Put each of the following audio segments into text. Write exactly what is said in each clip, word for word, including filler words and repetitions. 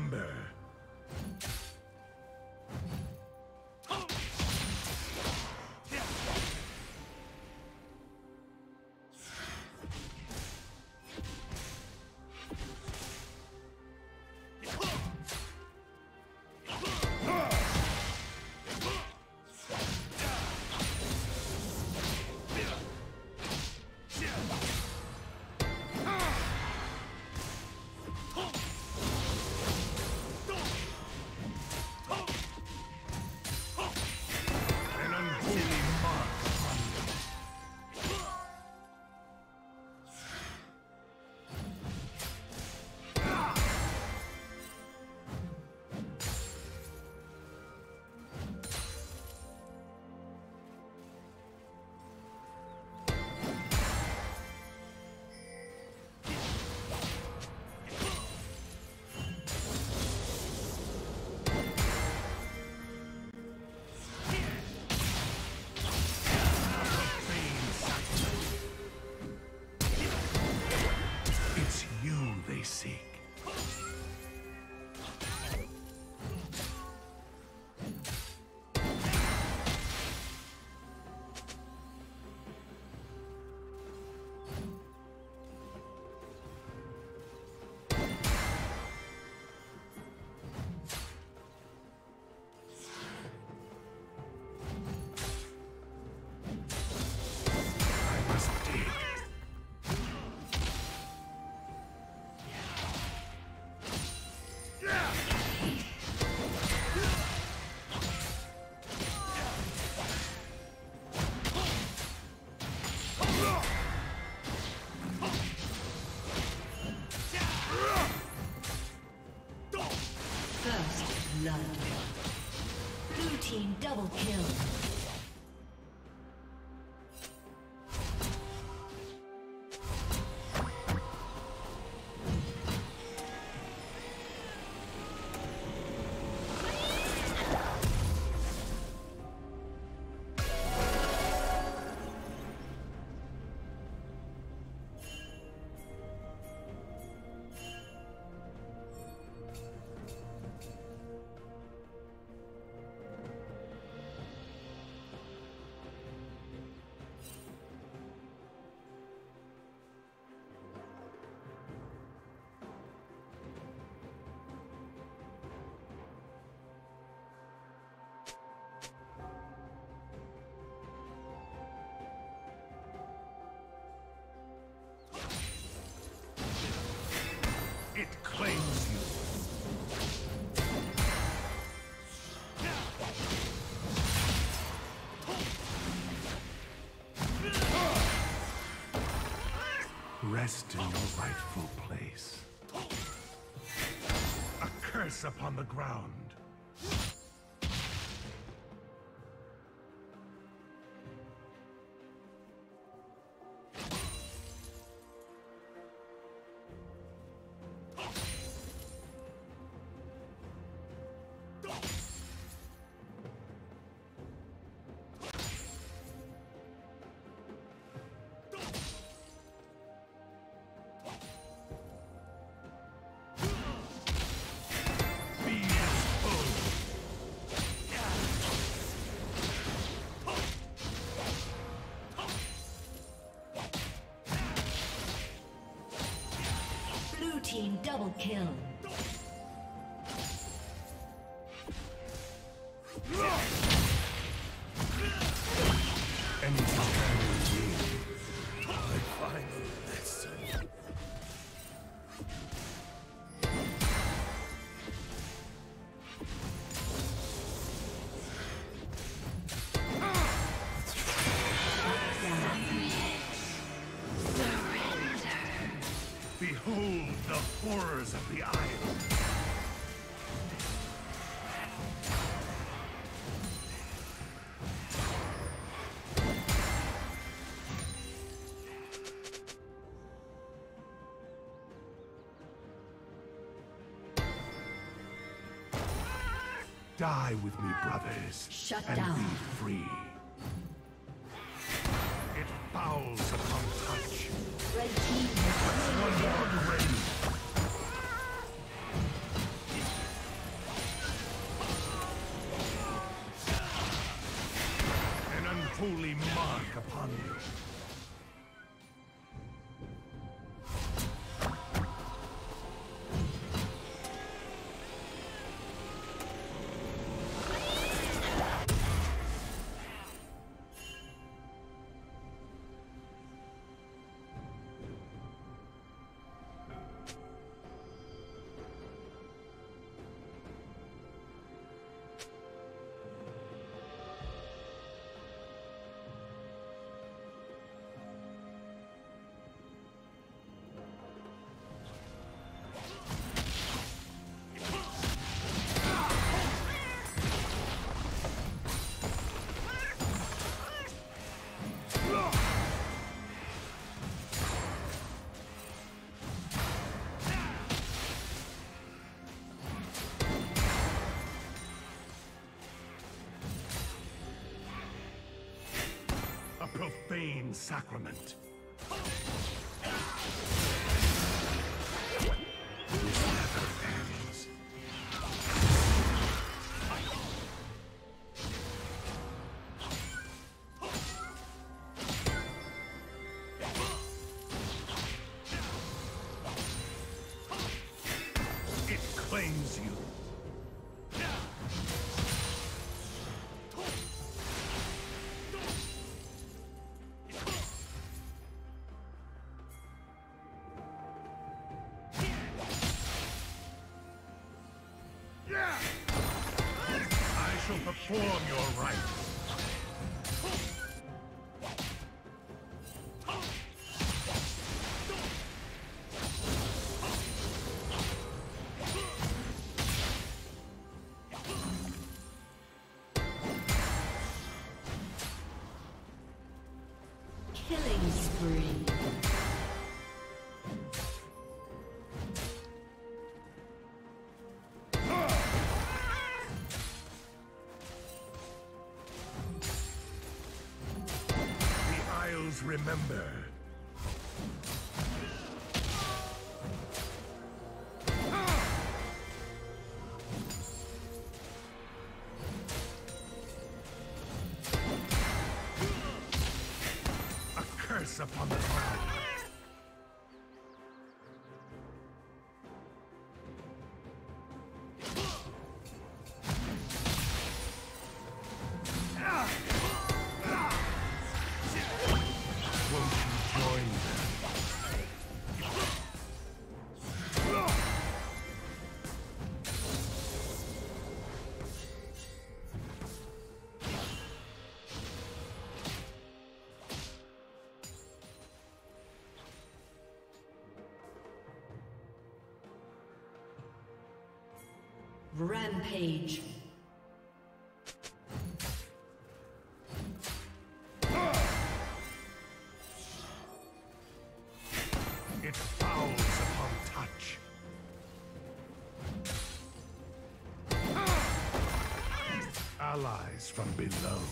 Remember. Double kill. It claims you. Rest in your rightful place. A curse upon the ground. Team double kill. Behold the horrors of the island. Die with me, brothers. Shut and down. Be free. It fouls upon touch. Red team. One more rain. holy mark upon you. Profane sacrament. It claims you. Perform your rites. Killing spree. Remember. A curse upon the ground. Rampage. It fouls upon touch. Allies from below.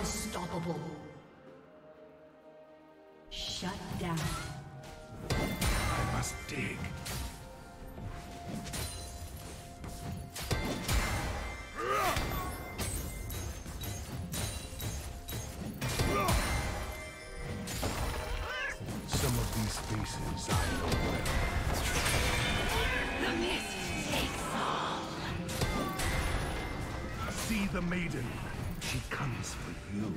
Unstoppable. Shut down. I must dig. Faces I know well. The mist takes all. See the maiden. She comes for you.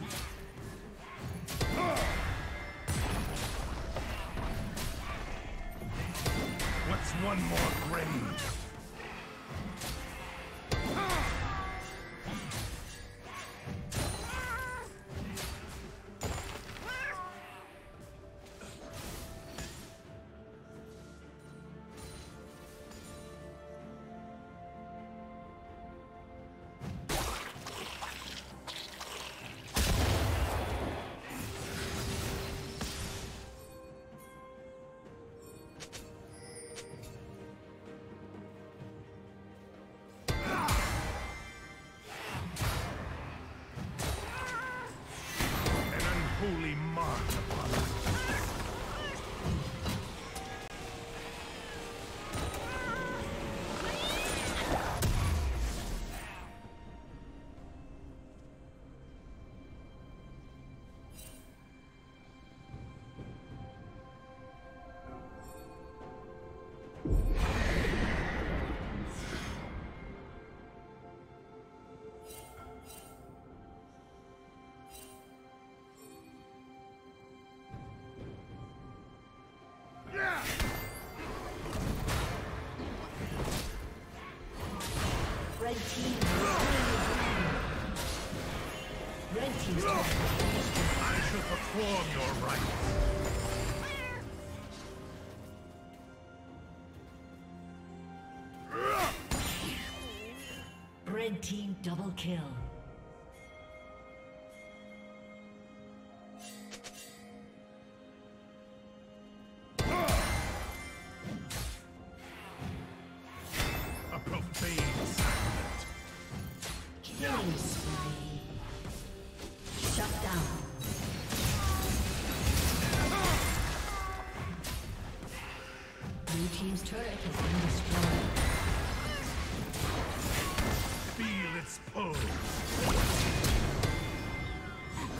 What's one more grave? options. I shall perform your rites. Red team double kill. A profane sacrament. Killing spree. Shut down. Blue team's turret has been destroyed. Let's pose. Shut down.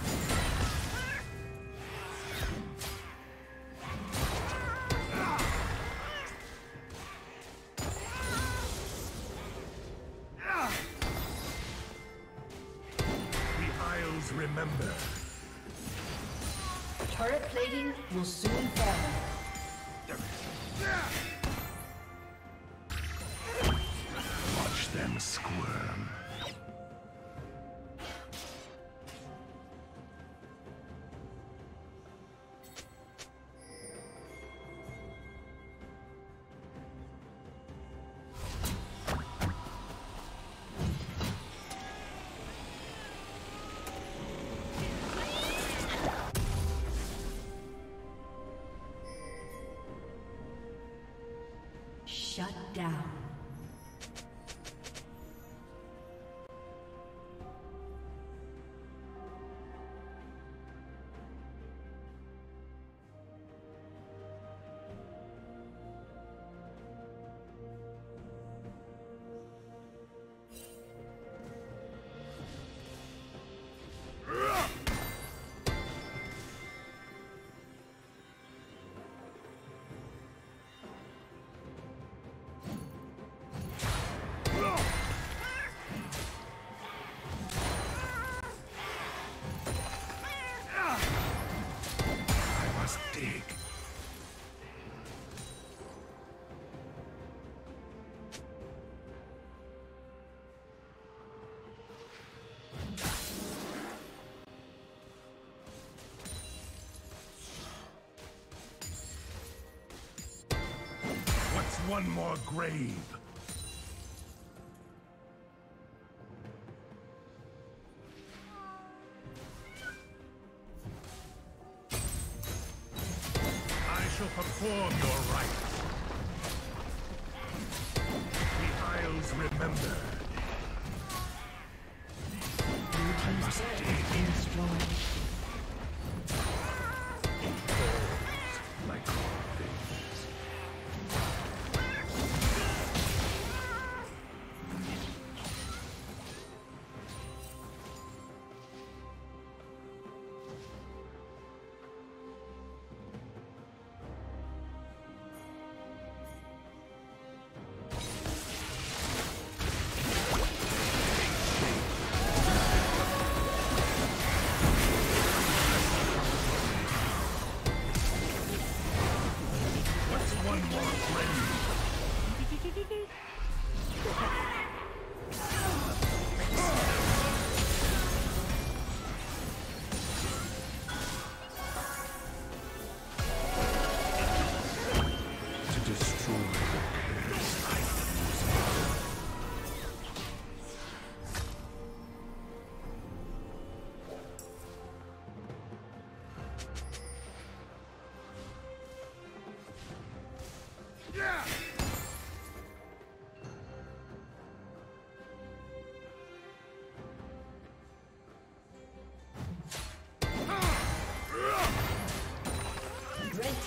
One more grave. I shall perform your rites. The Isles remember. I must destroy.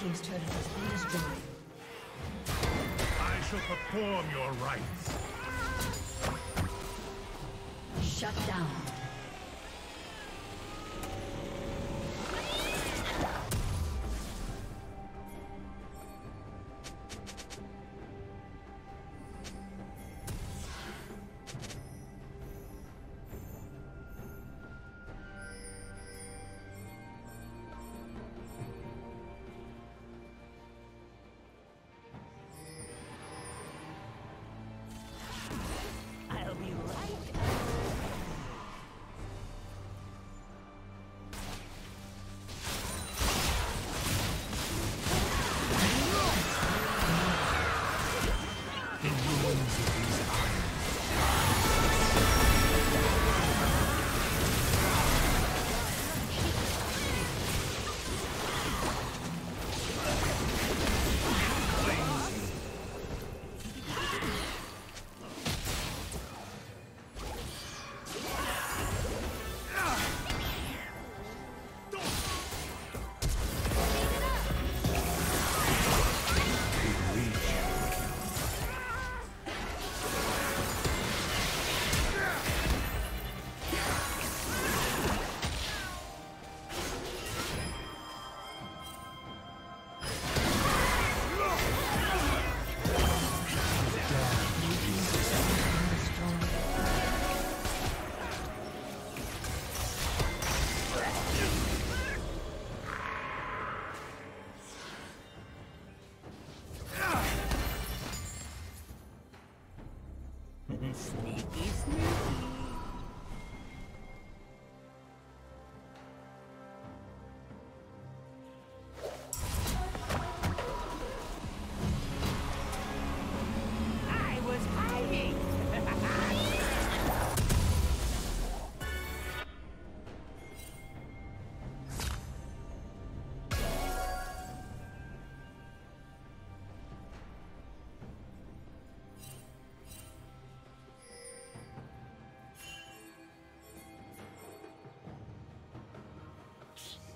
Team's turret has been destroyed. I shall perform your rites. Shut down.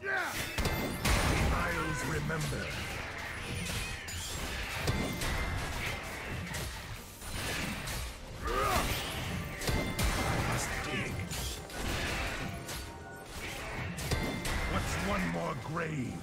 Yeah. Miles, remember. I must dig. What's one more grave?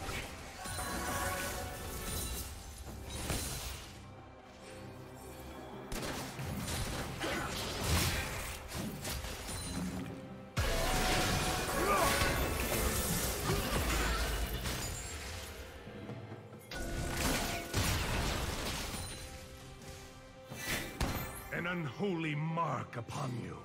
Holy mark upon you.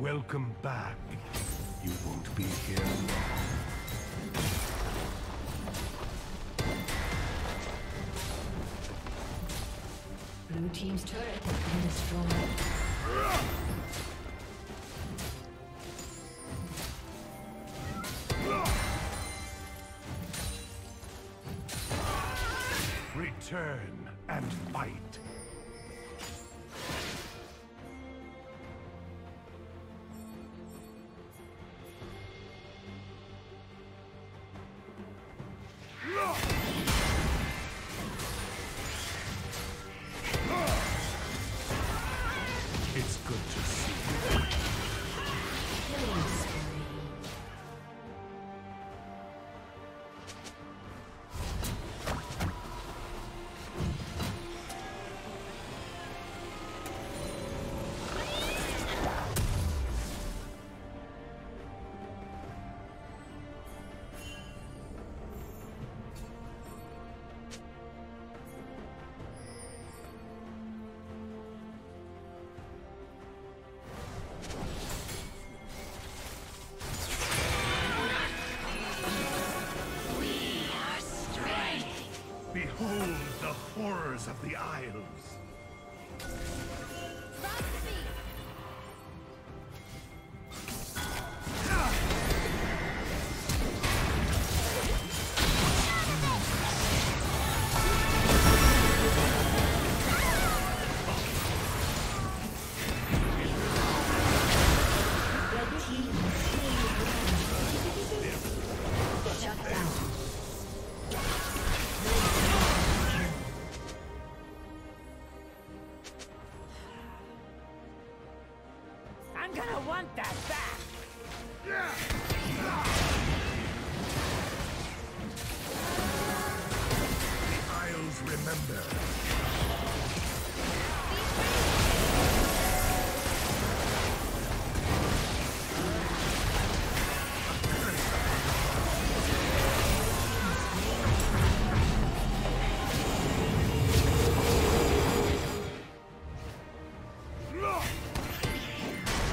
Welcome back. You won't be here long. Blue team's turret has been destroyed. Of the Isles. Look!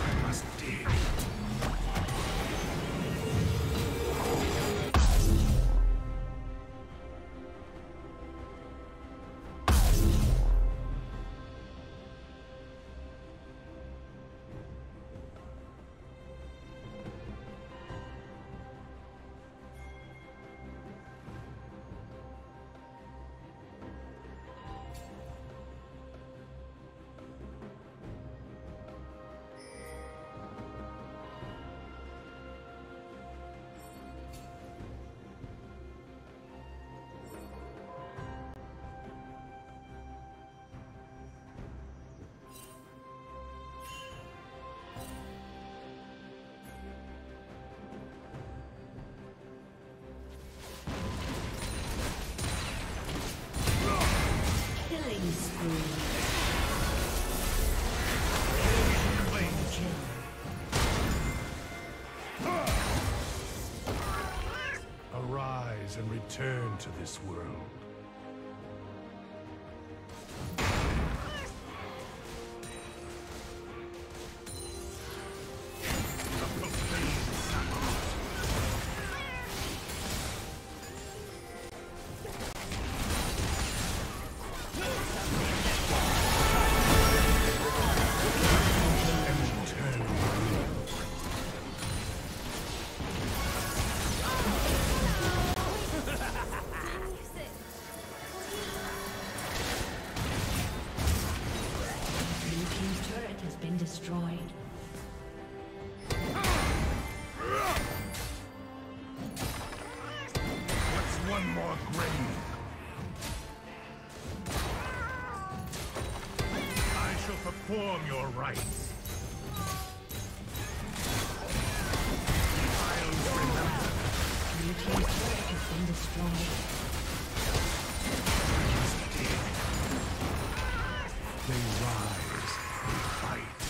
I must dig. killing spree. Arise and return to this world. Perform your rights. Your team's turret has been destroyed. They rise, they fight,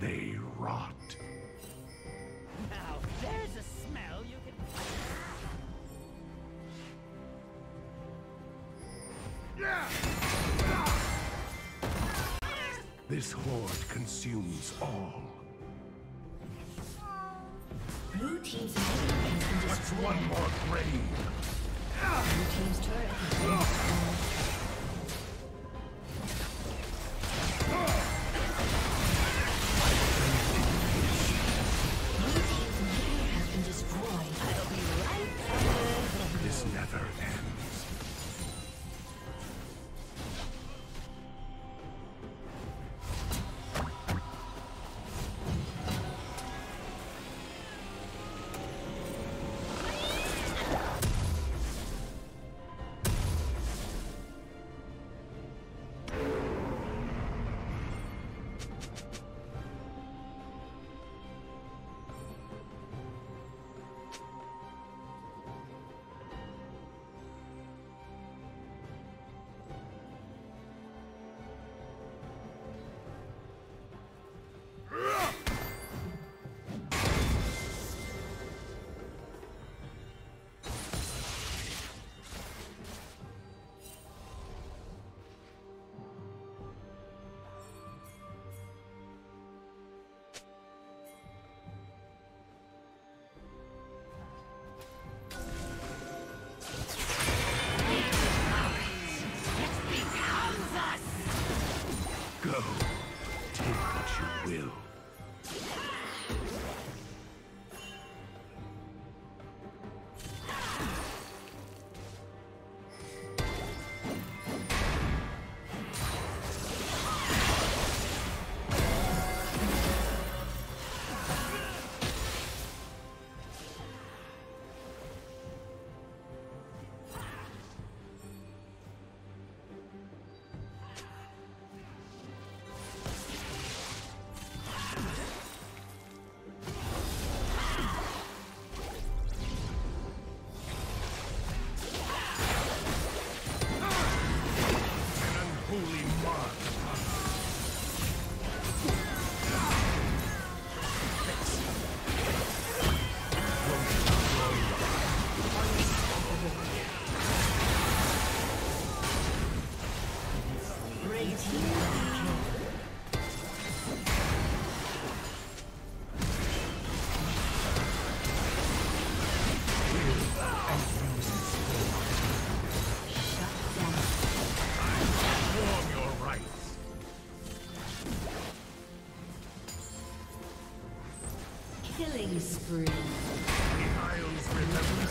they rot. Now there's a smell you can fight. Yeah! This horde consumes all. Blue team's turret has been destroyed. What's one more grave? Blue team's turret has been destroyed. Blue team's inhibitor has been destroyed. I'll be right back. This never ends. Killing spree. The Isles remember.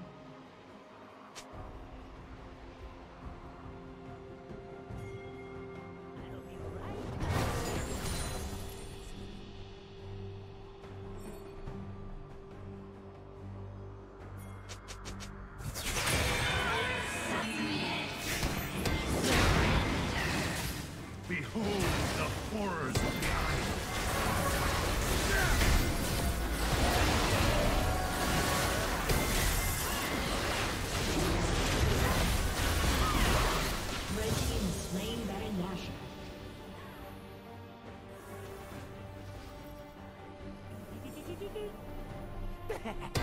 Ha ha ha.